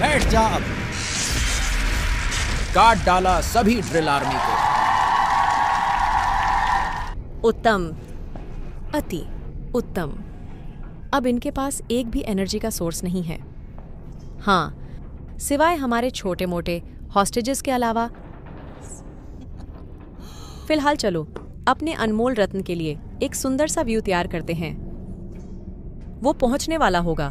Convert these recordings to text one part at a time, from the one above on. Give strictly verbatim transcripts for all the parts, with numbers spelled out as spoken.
बैठ जा अब। काट डाला सभी ड्रिल आर्मी को। उत्तम, अति उत्तम। अब इनके पास एक भी एनर्जी का सोर्स नहीं है। हाँ, सिवाय हमारे छोटे मोटे हॉस्टेजेस के अलावा। फिलहाल चलो अपने अनमोल रत्न के लिए एक सुंदर सा व्यू तैयार करते हैं। वो पहुंचने वाला होगा।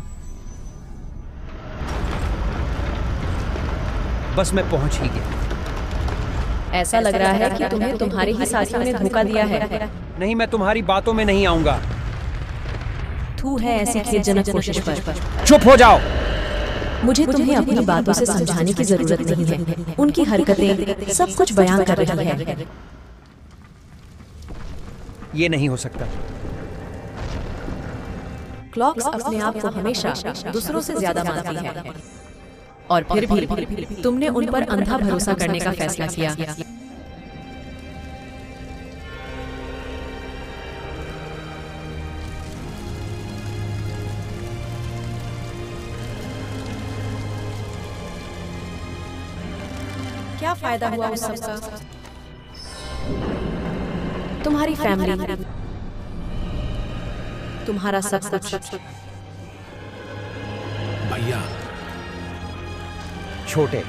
बस मैं पहुंच ही गया। ऐसा लग रहा है कि तुम्हें तुम्हारे ही साथियों ने धोखा दिया है। नहीं, मैं तुम्हारी बातों में नहीं आऊंगा। तू है ऐसी खेदजनक कोशिश पर। चुप हो जाओ। मुझे तुम्हें अपनी बातों से समझाने की जरूरत नहीं है। उनकी हरकतें सब कुछ बयान कर रही है। ये नहीं हो सकता। क्लॉक्स अपने आप को हमेशा दूसरों से ज्यादा मानती है, और फिर भी तुमने उन पर अंधा भरोसा करने का फैसला किया। क्या फायदा हुआ उस सबका? तुम्हारी फैमिली, तुम्हारा सब कुछ। भैया छोटे,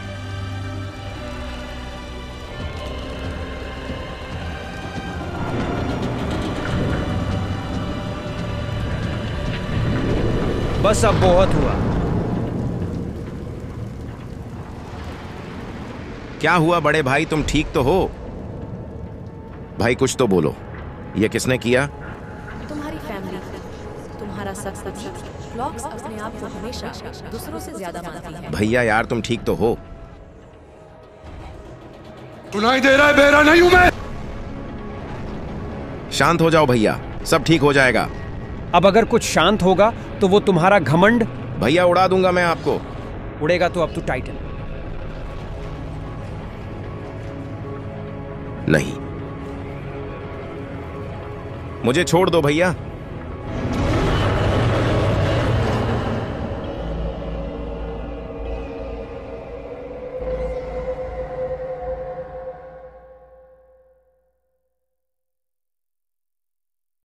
बस अब बहुत हुआ। क्या हुआ बड़े भाई, तुम ठीक तो हो? भाई कुछ तो बोलो, ये किसने किया? तुम्हारी फैमिली, तुम्हारा सब कुछ। ब्लॉक्स अपने आप को हमेशा दूसरों से ज्यादा मानती है। भैया यार तुम ठीक तो हो? सुनाई दे रहा है? बेरा नहीं हूं मैं। शांत हो जाओ भैया, सब ठीक हो जाएगा। अब अगर कुछ शांत होगा तो वो तुम्हारा घमंड। भैया उड़ा दूंगा मैं आपको। उड़ेगा तो अब तू टाइटन। नहीं, मुझे छोड़ दो भैया।